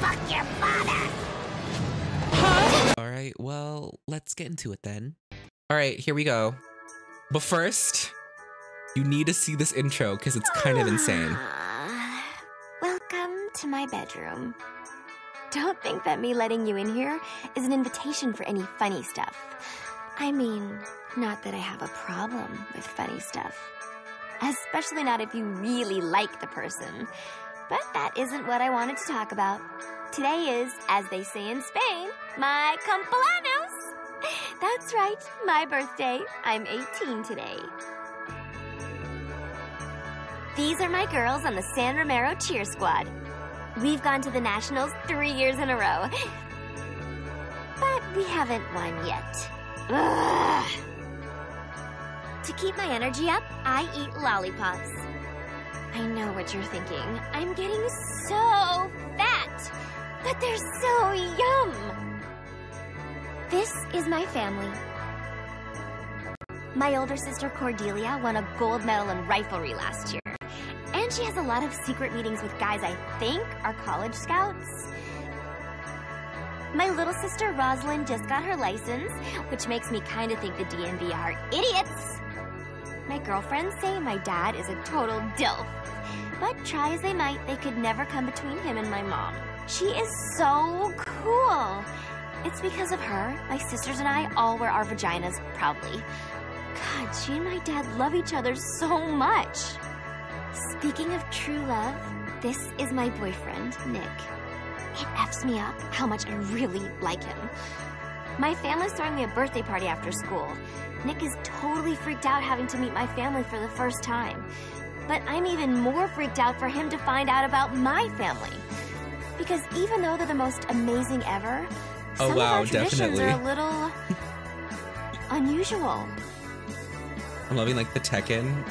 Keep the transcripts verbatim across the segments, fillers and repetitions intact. fuck your father! Huh? Alright, well, let's get into it then. Alright, here we go. But first, you need to see this intro because it's kind of insane. Welcome to my bedroom. Don't think that me letting you in here is an invitation for any funny stuff. I mean, not that I have a problem with funny stuff. Especially not if you really like the person. But that isn't what I wanted to talk about. Today is, as they say in Spain, my cumpleaños. That's right, my birthday. I'm eighteen today. These are my girls on the San Romero cheer squad. We've gone to the Nationals three years in a row. But we haven't won yet. Ugh. To keep my energy up, I eat lollipops. I know what you're thinking. I'm getting so fat, but they're so yum. This is my family. My older sister Cordelia won a gold medal in riflery last year. And she has a lot of secret meetings with guys I think are college scouts. My little sister Rosalind just got her license, which makes me kind of think the D M V are idiots. My girlfriends say my dad is a total dilf. But try as they might, they could never come between him and my mom. She is so cool. It's because of her, my sisters and I all wear our vaginas proudly. God, she and my dad love each other so much. Speaking of true love, this is my boyfriend, Nick. It F's me up how much I really like him. My family's throwing me a birthday party after school. Nick is totally freaked out having to meet my family for the first time. But I'm even more freaked out for him to find out about my family. Because even though they're the most amazing ever, oh, some wow, of our traditions definitely. are a little unusual. I'm loving like the Tekken.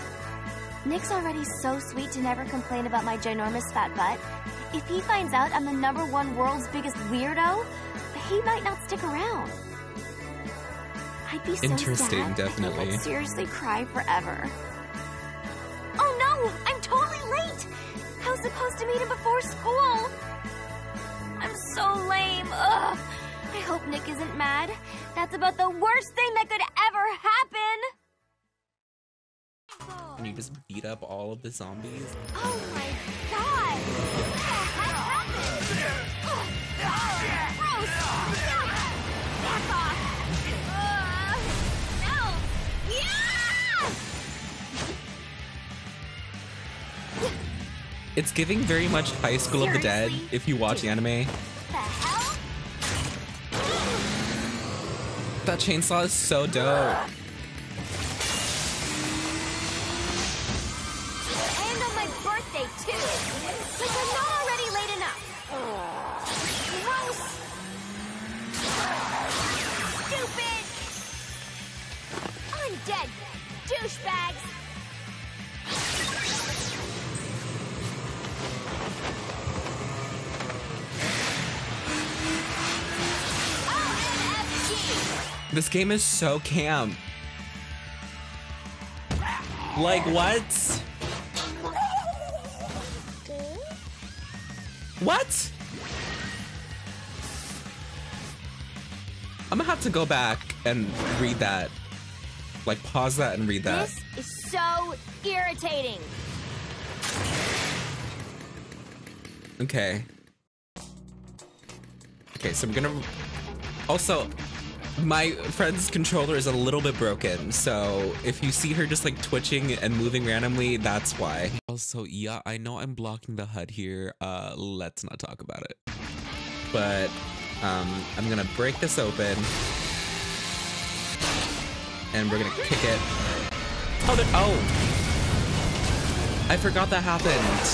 Nick's already so sweet to never complain about my ginormous fat butt. If he finds out I'm the number one world's biggest weirdo, he might not stick around. I'd be so sad. Definitely. I think I'd seriously cry forever. Oh no! I'm totally late! I was supposed to meet him before school! I'm so lame! Ugh! I hope Nick isn't mad. That's about the worst thing that could ever happen! And you just beat up all of the zombies. Oh my god! What the heck happened? Oh, gross! Yuck! Back off! Uh, no! Yeah! It's giving very much High School Seriously? of the Dead if you watch the anime. What the hell? That chainsaw is so dope. Uh. Too. Like, I'm not already late enough. Gross. Stupid. Undead douchebags. O M F G. This game is so camp. Like, what? What? I'm gonna have to go back and read that. Like, pause that and read that. This is so irritating. Okay. Okay, so I'm gonna... Also, my friend's controller is a little bit broken, so if you see her just like twitching and moving randomly, that's why. Also, yeah, I know I'm blocking the H U D here. Uh, let's not talk about it. But um, I'm gonna break this open, and we're gonna kick it. Oh, there, oh! I forgot that happened.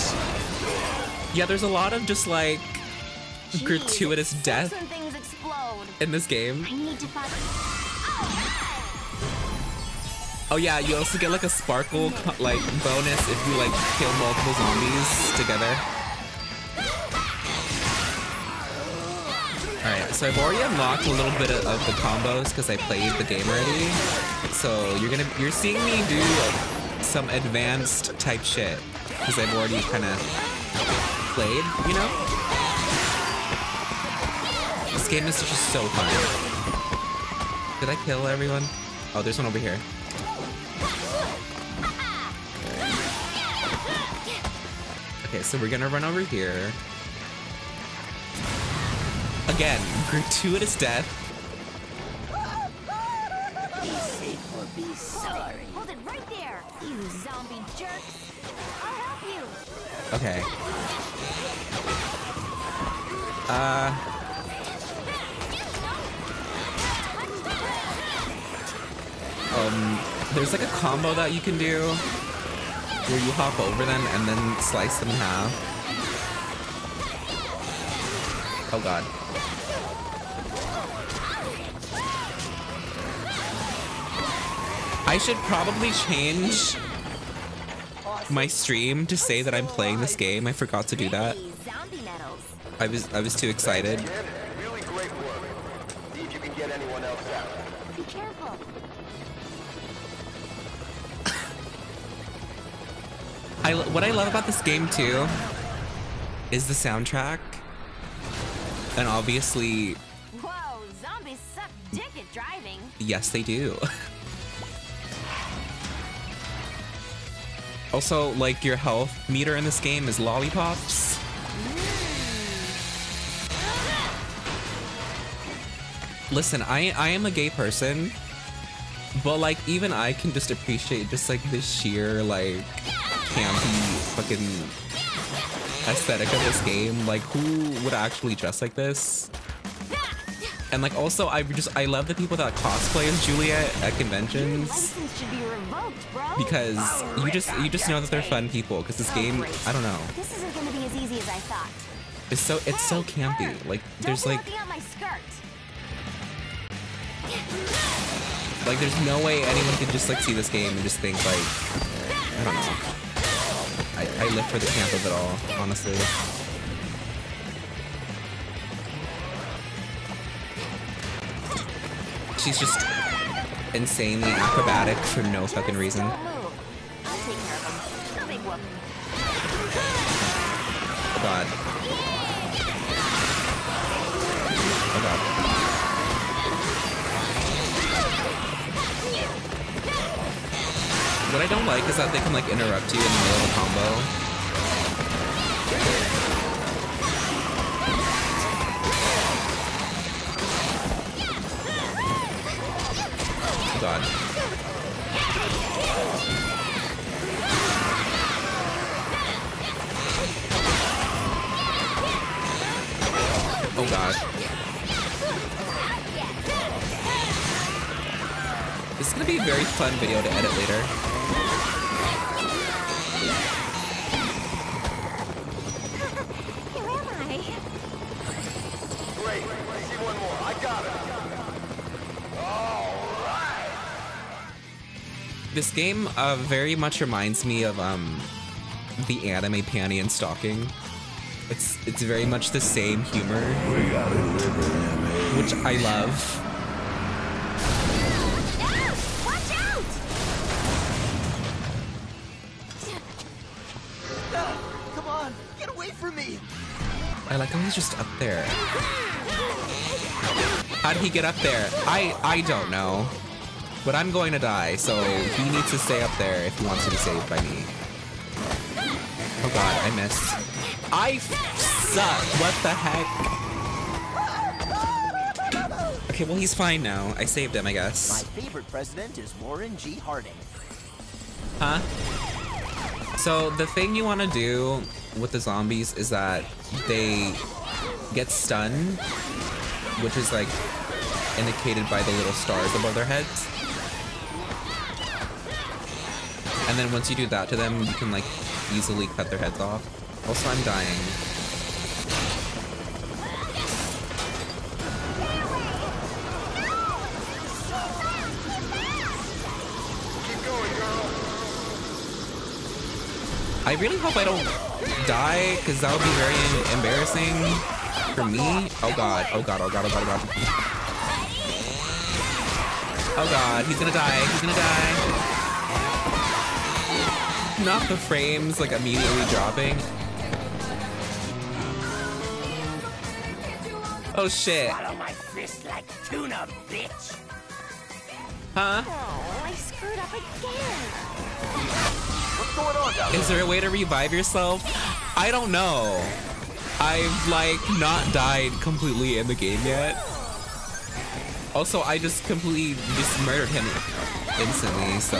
Yeah, there's a lot of just like Jeez, gratuitous death in this game. I need to find Oh yeah, you also get like a sparkle like bonus if you like kill multiple zombies together. Alright, so I've already unlocked a little bit of, of the combos because I played the game already. So you're gonna you're seeing me do like, some advanced type shit because I've already kind of played, you know. game is just so fun. Did I kill everyone? Oh, there's one over here. Okay, so we're gonna run over here. Again, gratuitous death. Be safe or be sorry. Hold it right there, you zombie jerks. I'll help you. Okay. Uh. Um, there's like a combo that you can do where you hop over them and then slice them in half. Oh god. I should probably change my stream to say that I'm playing this game. I forgot to do that. I was I was too excited. Really great work. See if you can get anyone else out. Be careful. I what I love about this game too is the soundtrack. And obviously, whoa, zombies suck dick at driving. Yes, they do. Also, like, your health meter in this game is lollipops. Listen, I, I am a gay person, but, like, even I can just appreciate just, like, the sheer, like, campy fucking aesthetic of this game. Like, who would actually dress like this? And, like, also, I just, I love the people that cosplay as Juliet at conventions. Because you just, you just know that they're fun people. Because this game, I don't know. This isn't gonna be as easy as I thought. It's so, it's so campy. Like, there's like, like, there's no way anyone could just, like, see this game and just think, like, I don't know. I, I live for the camp of it all, honestly. She's just insanely acrobatic for no fucking reason. Oh god. Oh god. What I don't like is that they can, like, interrupt you in the middle of a combo. God. Oh god. This is gonna be a very fun video to edit later. Where am I? Great, I see one more. I got it. Oh. This game uh, very much reminds me of um, the anime Panty and Stocking. It's it's very much the same humor, which I love. Ow! Watch out! No, come on, get away from me! I like how he's just up there. How did he get up there? I I don't know. But I'm going to die, so he needs to stay up there if he wants to be saved by me. Oh god, I missed. I suck! What the heck? Okay, well, he's fine now. I saved him, I guess. My favorite president is Warren G. Harding. Huh? So, the thing you want to do with the zombies is that they get stunned, which is, like, indicated by the little stars above their heads. And then once you do that to them, you can, like, easily cut their heads off. Also, I'm dying. Keep going, girl. I really hope I don't die, because that would be very embarrassing for me. Oh god, oh god, oh god, oh god, oh god. Oh god, he's gonna die, he's gonna die. Not the frames, like, immediately dropping. Oh shit. Swallow my fist like tuna, bitch. Huh? Oh, I screwed up again. What's going on down there? Is there a way to revive yourself? I don't know. I've like not died completely in the game yet. Also, I just completely just murdered him instantly, so.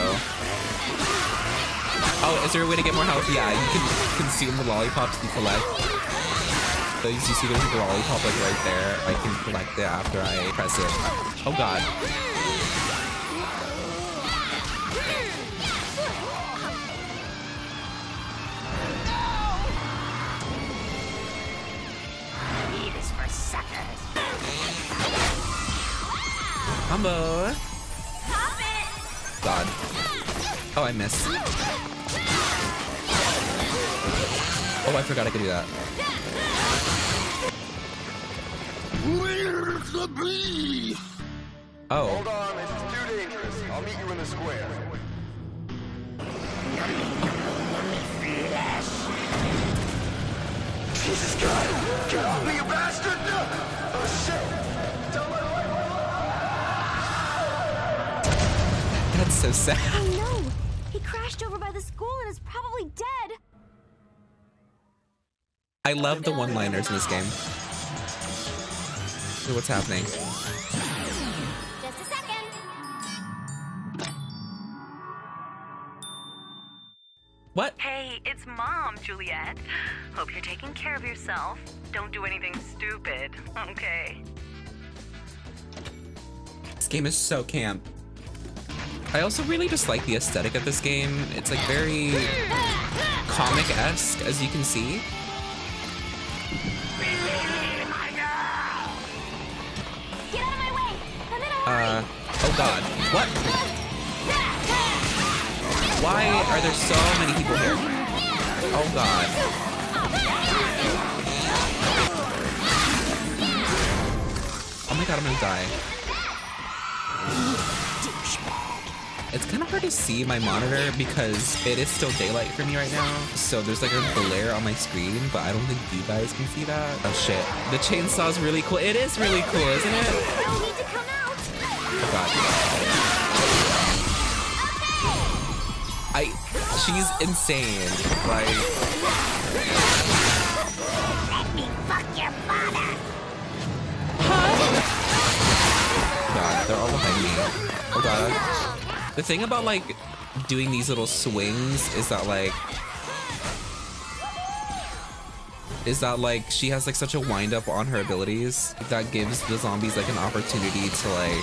Oh, is there a way to get more health? Yeah, you can consume the lollipops you collect. You see there's a lollipop like right there. I can collect it after I press it. Oh god. Need is for suckers. Combo. God. Oh, I missed. Oh, I forgot I could do that. Where's the bee? Oh. Hold on, this is too dangerous. I'll meet you in the square. Yummy, yummy, yummy flesh. Jesus God! Get off me, you bastard! No. Oh shit! Don't let away! That's so sad. I know. He crashed over by the school and is probably dead. I love the one-liners in this game. What's happening? Just a second. What? Hey, it's Mom, Juliet. Hope you're taking care of yourself. Don't do anything stupid, okay? This game is so camp. I also really just like the aesthetic of this game. It's like very comic-esque, as you can see. Uh, oh god. What? Why are there so many people here? Oh god. Oh my god, I'm gonna die. It's kind of hard to see my monitor because it is still daylight for me right now. So there's like a glare on my screen, but I don't think you guys can see that. Oh shit. The chainsaw's really cool. It is really cool, isn't it? God. I, she's insane. Like, let me fuck your father. Huh? God, they're all behind me. Oh god. The thing about like doing these little swings is that like, is that like she has like such a wind up on her abilities that gives the zombies like an opportunity to like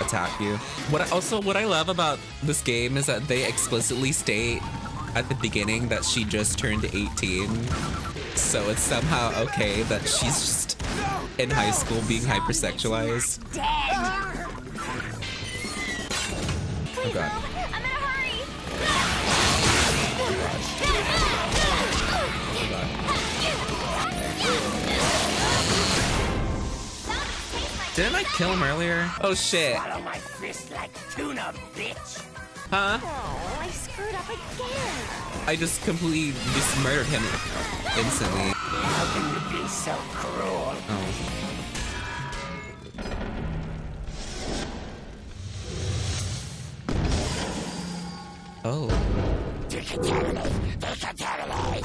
attack you. What I, also what I love about this game is that they explicitly state at the beginning that she just turned eighteen, so it's somehow okay that she's just in high school being hypersexualized. Oh god. Didn't I kill him earlier? Oh shit. Swallow my fist like tuna, bitch. Huh? Oh, I screwed up again. I just completely just murdered him instantly. How can you be so cruel? Oh. Oh. Decontaminate. Decontaminate.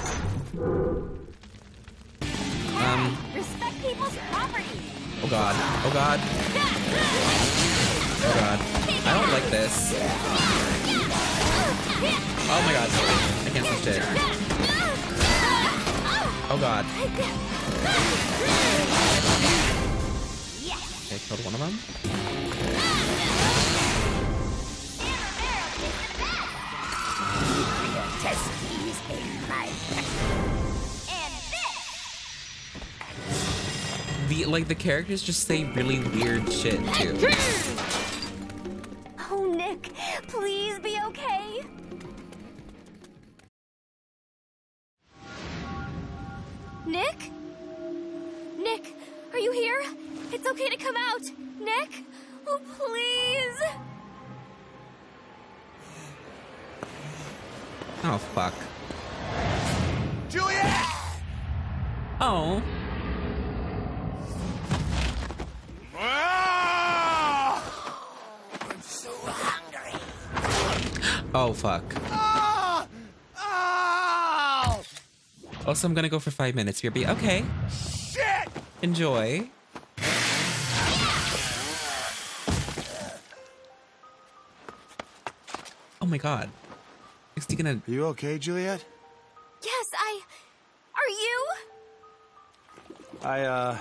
Um. Respect people's property. Oh god. Oh god. Oh god. I don't like this. Oh my god. I can't switch it. Oh god. Okay, I killed one of them. The, like, the characters just say really weird shit, too. Oh, Nick, please be okay. Nick? Nick, are you here? It's okay to come out. Nick? Oh, please. Oh, fuck. Juliet! Oh. Oh, fuck. Oh! Oh! Also, I'm gonna go for five minutes, B R B. Okay. Shit! Enjoy. Oh my god. Is he gonna... Are you okay, Juliet? Yes, I... Are you? I, uh...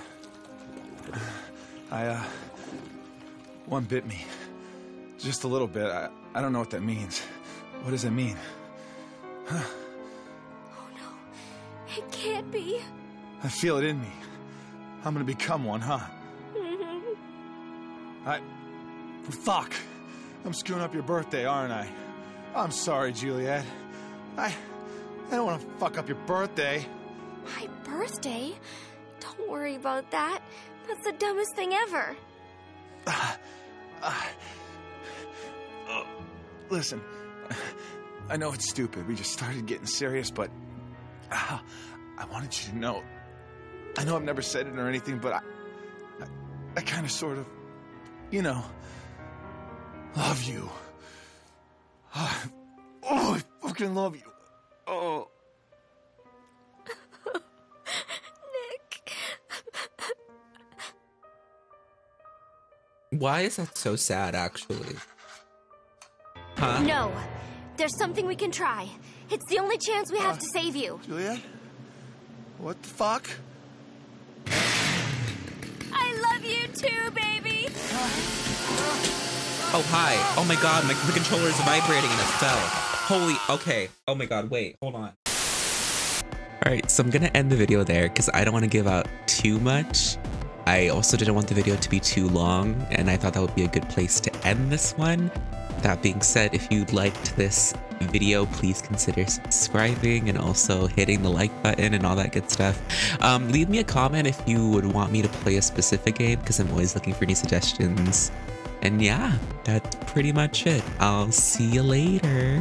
I, uh... One bit me. Just a little bit. I, I don't know what that means. What does it mean? Huh? Oh, no. It can't be. I feel it in me. I'm gonna become one, huh? Mm-hmm. I... Fuck! I'm screwing up your birthday, aren't I? I'm sorry, Juliet. I... I don't want to fuck up your birthday. My birthday? Don't worry about that. That's the dumbest thing ever. Uh, uh, uh, listen, I know it's stupid. We just started getting serious, but uh, I wanted you to know. I know I've never said it or anything, but I, I, I kind of sort of, you know, love you. Uh, oh, I fucking love you. Oh. Why is that so sad, actually? Huh? No. There's something we can try. It's the only chance we have uh, to save you. Juliet? What the fuck? I love you too, baby! Oh, hi. Oh my god, my, my controller is vibrating and it fell. Holy... Okay. Oh my god, wait. Hold on. Alright, so I'm gonna end the video there, because I don't want to give out too much. I also didn't want the video to be too long, and I thought that would be a good place to end this one. That being said, if you liked this video, please consider subscribing and also hitting the like button and all that good stuff. Um, leave me a comment if you would want me to play a specific game, because I'm always looking for new suggestions. And yeah, that's pretty much it. I'll see you later.